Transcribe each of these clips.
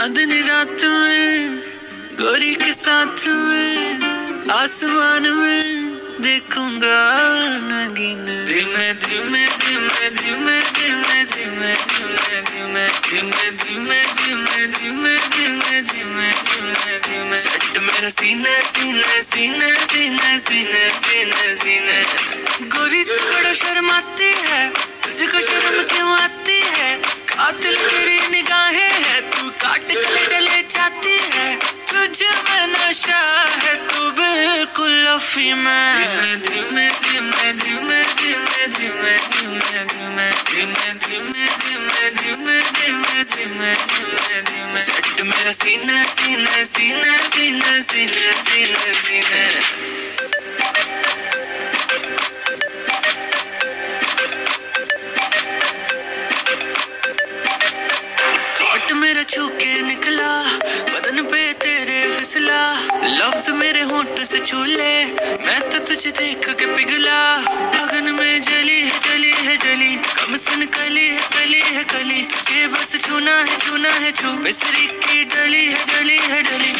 चांदनी रात में, गोरी के साथ में, आसमान में देखूंगा नगीना। धीमे धीमे धीमे धीमे धीमे धीमे धीमे धीमे धीमे धीमे धीमे धीमे धीमे धीमे धीमे सट मेरा सीना सीना सीना सीना सीना सीना सीना। गोरी तो बड़ा शर्माती है, तुझको शर्म क्यों आती है? आतुल तेरी निगाहें है, तू काट कले जले जाती है, तुझे में नशा है, तू बिल्कुल अफीम में। धीमे धीमे धीमे धीमे धीमे धीमे धीमे धीमे धीमे धीमे धीमे धीमे धीमे धीमे धीमे सट मेरा सीना सीना सीना सीना सीना सीना सीना। छूके निकला बदन पे तेरे फिसला, लफ्ज मेरे होंठ से छूले, मैं तो तुझे देख के पिघला। अगन में जली है जली है जली, कम सन कली है कली है कली, ये बस छूना है छूना है छू। बिसरी की डली है डली है डली,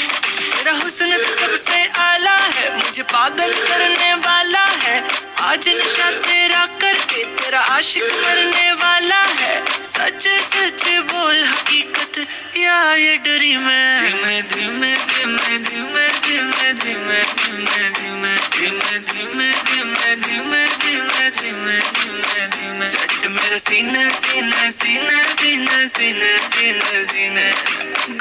तेरा हुस्न तो सबसे आला है, मुझे पागल करने वाला है। आज नशा तेरा करके तेरा आशिक मरने वाला है, सच सच बोल हकीकत या ये डरी मैं। धीमे धीमे धीमे धीमे धीमे धीमे धीमे धीमे धीमे धीमे धीमे धीमे धीमे धीमे धीमे धीमे सट मेरा सीना सीना सीना सीना सीना सीना सीना।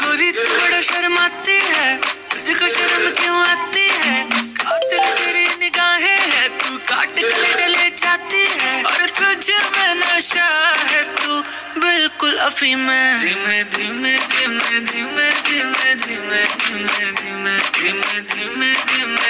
गोरी तो बड़ा शर्माती है, तुझको शर्म क्यों आती है? कातिल तेरी निगाहें है, तू काट कले जले जाती है, और तुझे में नशा है, तू बिल्कुल अफीम है। धीमे धीमे धीमे धीमे धीमे धीमे धीमे धीमे धीमे धीमे